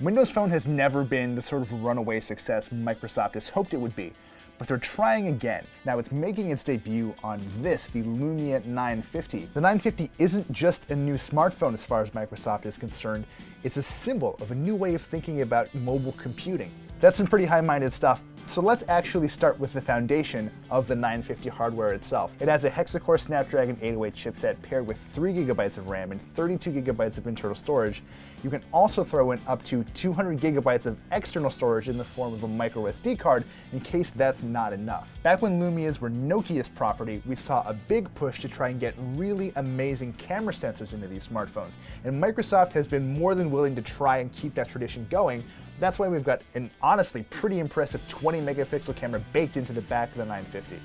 Windows Phone has never been the sort of runaway success Microsoft has hoped it would be, but they're trying again. Now it's making its debut on this, the Lumia 950. The 950 isn't just a new smartphone as far as Microsoft is concerned, it's a symbol of a new way of thinking about mobile computing. That's some pretty high-minded stuff, so let's actually start with the foundation of the 950 hardware itself. It has a hexa-core Snapdragon 808 chipset paired with 3 GB of RAM and 32 GB of internal storage. You can also throw in up to 200 GB of external storage in the form of a microSD card in case that's not enough. Back when Lumias were Nokia's property, we saw a big push to try and get really amazing camera sensors into these smartphones, and Microsoft has been more than willing to try and keep that tradition going. That's why we've got an honestly pretty impressive 20-megapixel camera baked into the back of the 950.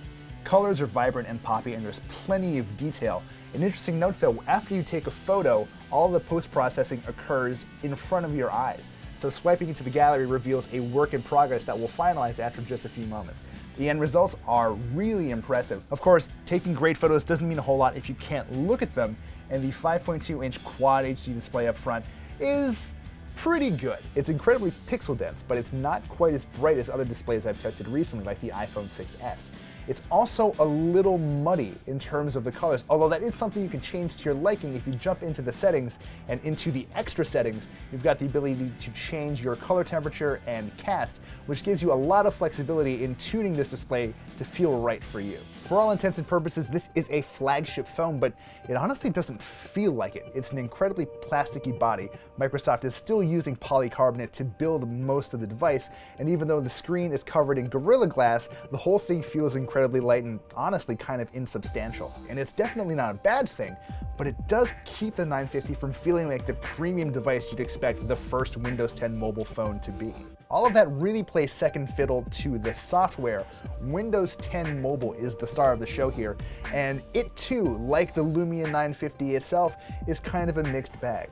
Colors are vibrant and poppy, and there's plenty of detail. An interesting note though, after you take a photo, all the post-processing occurs in front of your eyes. So swiping into the gallery reveals a work in progress that will finalize after just a few moments. The end results are really impressive. Of course, taking great photos doesn't mean a whole lot if you can't look at them, and the 5.2-inch quad HD display up front is pretty good. It's incredibly pixel dense, but it's not quite as bright as other displays I've tested recently, like the iPhone 6s. It's also a little muddy in terms of the colors, although that is something you can change to your liking. If you jump into the settings and into the extra settings, you've got the ability to change your color temperature and cast, which gives you a lot of flexibility in tuning this display to feel right for you. For all intents and purposes, this is a flagship phone, but it honestly doesn't feel like it. It's an incredibly plasticky body. Microsoft is still using polycarbonate to build most of the device, and even though the screen is covered in Gorilla Glass, the whole thing feels incredibly light and honestly kind of insubstantial. And it's definitely not a bad thing, but it does keep the 950 from feeling like the premium device you'd expect the first Windows 10 mobile phone to be. All of that really plays second fiddle to the software. Windows 10 Mobile is the star of the show here, and it too, like the Lumia 950 itself, is kind of a mixed bag.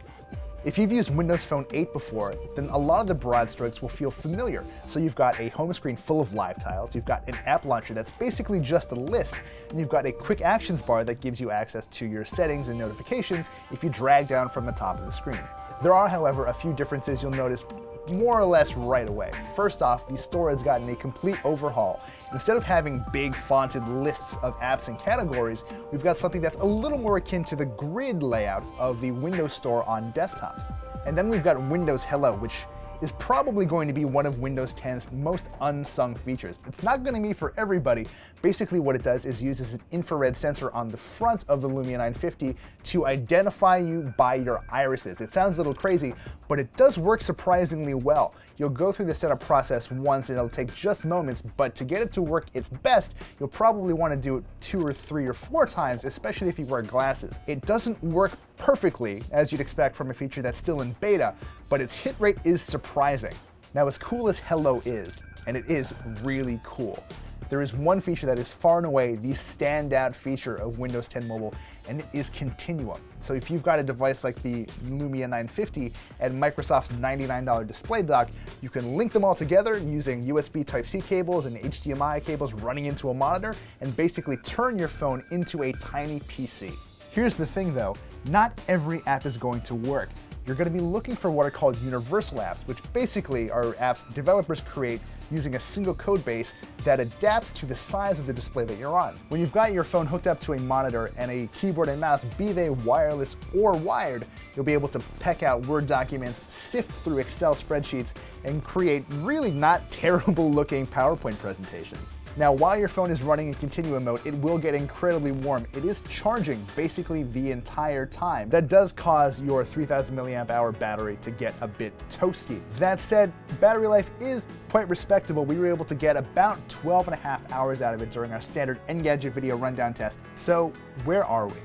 If you've used Windows Phone 8 before, then a lot of the broad strokes will feel familiar. So you've got a home screen full of live tiles, you've got an app launcher that's basically just a list, and you've got a quick actions bar that gives you access to your settings and notifications if you drag down from the top of the screen. There are, however, a few differences you'll notice more or less right away. First off, the store has gotten a complete overhaul. Instead of having big fonted lists of apps and categories, we've got something that's a little more akin to the grid layout of the Windows Store on desktops. And then we've got Windows Hello, which is probably going to be one of Windows 10's most unsung features. It's not going to be for everybody. Basically what it does is uses an infrared sensor on the front of the Lumia 950 to identify you by your irises. It sounds a little crazy, but it does work surprisingly well. You'll go through the setup process once and it'll take just moments, but to get it to work its best, you'll probably want to do it 2 or 3 or 4 times, especially if you wear glasses. It doesn't work perfectly, as you'd expect from a feature that's still in beta, but its hit rate is surprising. Now, as cool as Hello is, and it is really cool, there is one feature that is far and away the standout feature of Windows 10 Mobile, and it is Continuum. So if you've got a device like the Lumia 950 and Microsoft's $99 display dock, you can link them all together using USB Type-C cables and HDMI cables running into a monitor, and basically turn your phone into a tiny PC. Here's the thing though, not every app is going to work. You're going to be looking for what are called universal apps, which basically are apps developers create using a single code base that adapts to the size of the display that you're on. When you've got your phone hooked up to a monitor and a keyboard and mouse, be they wireless or wired, you'll be able to peck out Word documents, sift through Excel spreadsheets, and create really not terrible looking PowerPoint presentations. Now, while your phone is running in Continuum mode, it will get incredibly warm. It is charging basically the entire time. That does cause your 3000 milliamp hour battery to get a bit toasty. That said, battery life is quite respectable. We were able to get about 12 and a half hours out of it during our standard Engadget video rundown test. So where are we?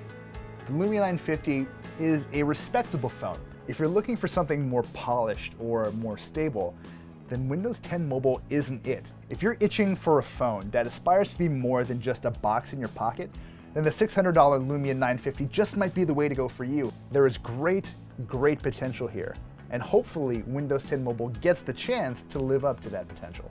The Lumia 950 is a respectable phone. If you're looking for something more polished or more stable, then Windows 10 Mobile isn't it. If you're itching for a phone that aspires to be more than just a box in your pocket, then the $600 Lumia 950 just might be the way to go for you. There is great, great potential here, and hopefully Windows 10 Mobile gets the chance to live up to that potential.